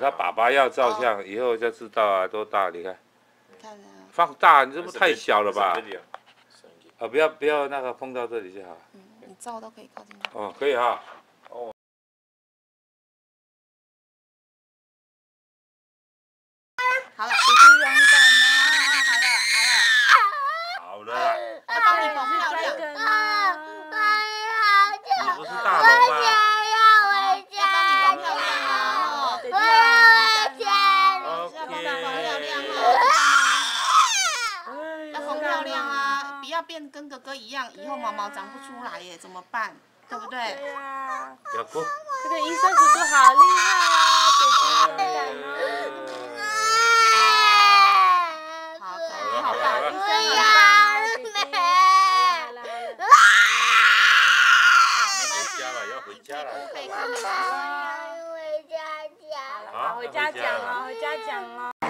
他爸爸要照相，以后就知道啊，多大？你看，放大，你这不太小了吧？啊，不要那个碰到这里就好。嗯，你照都可以靠近它。哦，可以哈。哦。好了，弟弟勇敢啊！好了，好了。我帮你缝好了。你不是大龙吗？ 要变跟哥哥一样，以后毛毛长不出来耶，怎么办？对不对？对呀。要哭。这个医生叔叔好厉害啊！姐姐。好，你好棒，医生呀！回家了，要回家了。回家讲了，回家讲了。